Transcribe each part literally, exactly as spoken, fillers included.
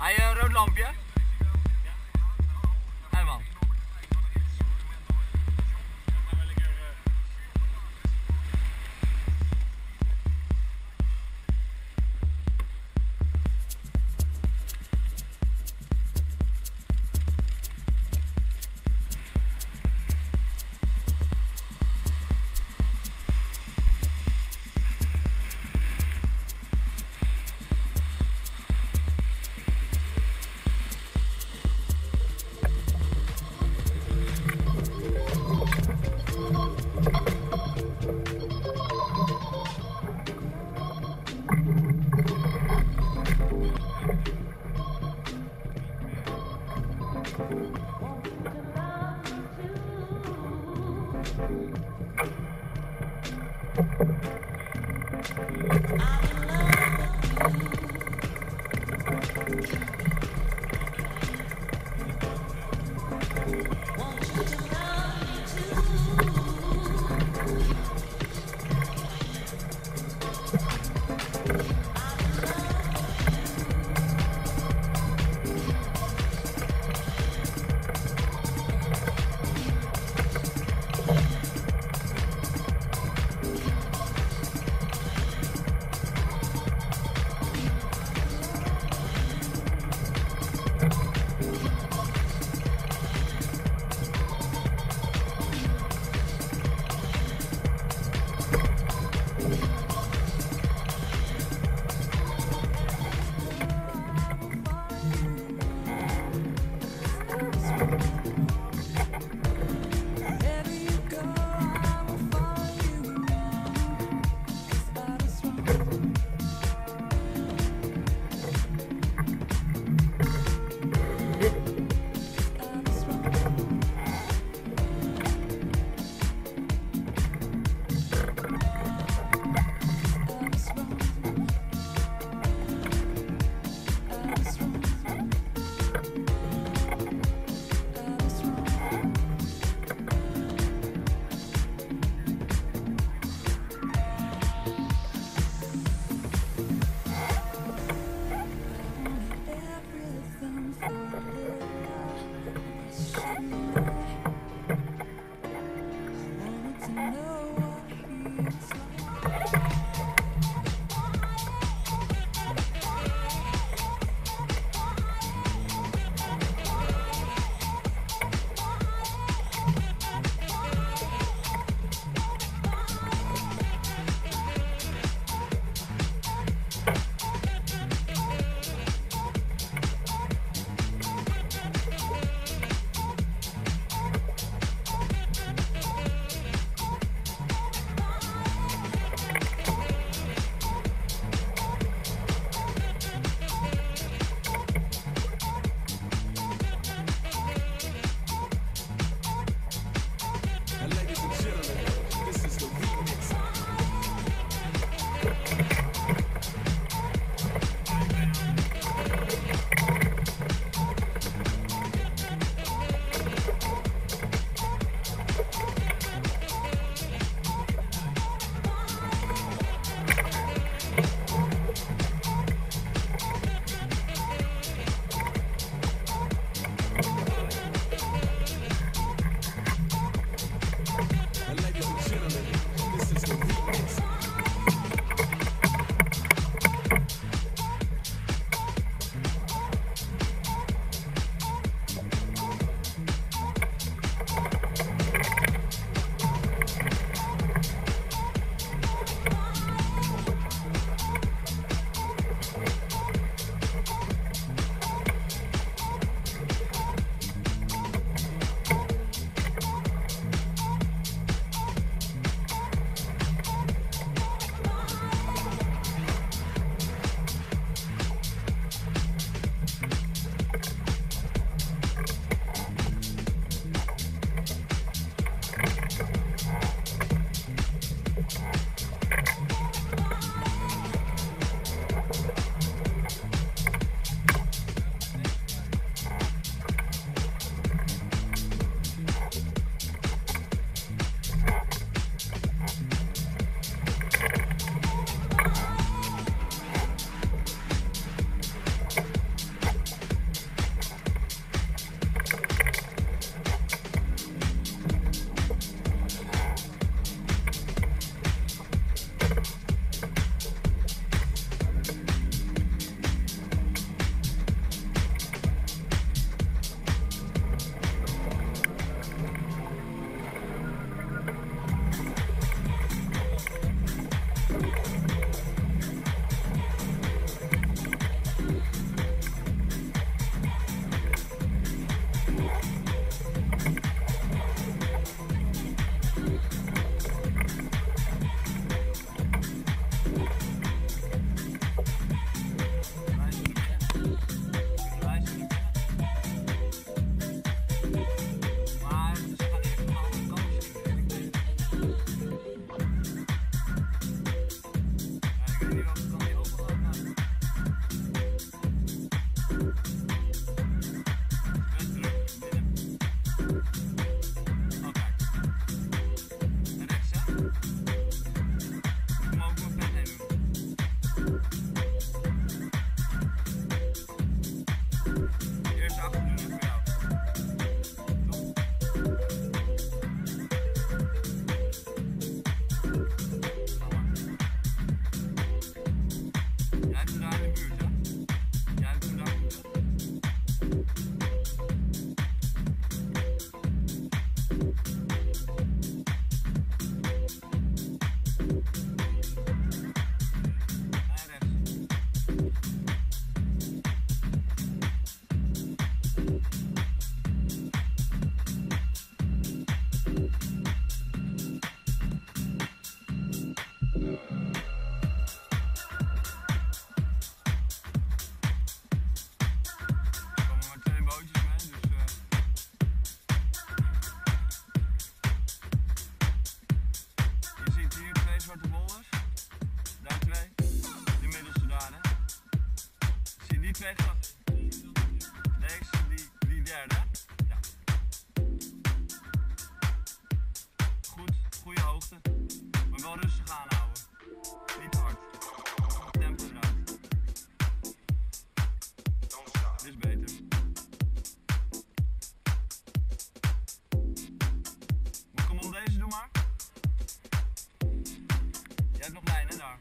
Har jag röd lampa? Herman. Zwarte bolwers, daar twee, de middelste daar, hè. Zie die twee gasten, deze, die, die derde, ja. Goed, goede hoogte, maar wel rustig aanhouden, niet te hard, tempo eruit. Dit is beter. Maar kom op deze, doe maar. Jij hebt nog lijnen daar.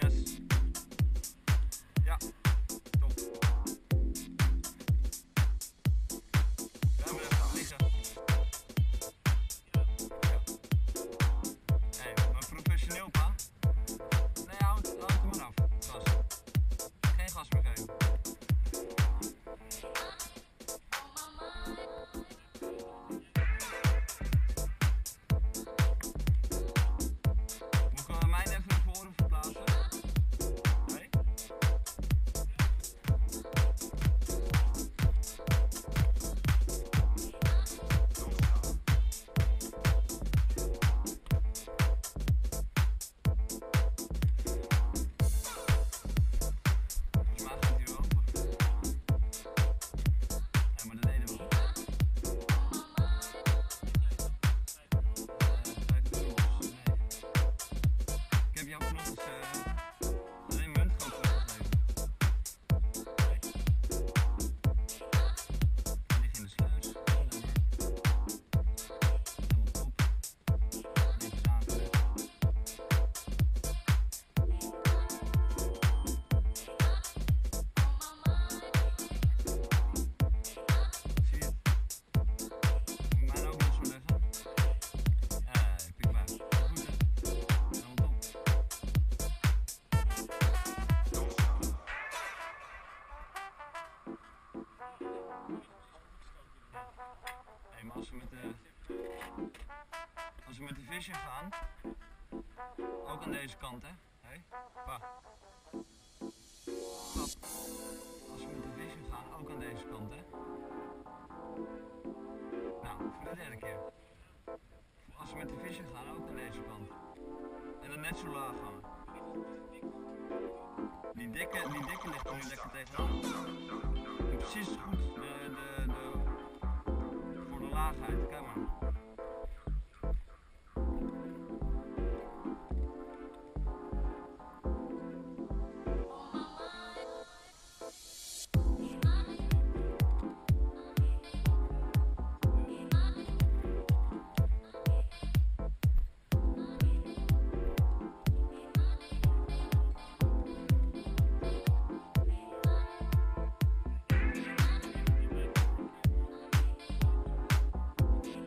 Yes. Ja, top. We hebben het gaan liggen. Ja. Hey, maar professioneel pa. Nee, houd het maar af. Gas. Geen gas meer geven. Hey, maar als we met de, als we met de vision gaan, ook aan deze kant hè, hey, pa. Pap. Als we met de vision gaan, ook aan deze kant hè. Nou, voor de derde keer. Als we met de vision gaan, ook aan deze kant. En dan net zo laag gaan. Die dikke, die dikke ligt er nu lekker tegenaan. En precies goed. De, de, de, laagheid, kijk maar.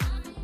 I'm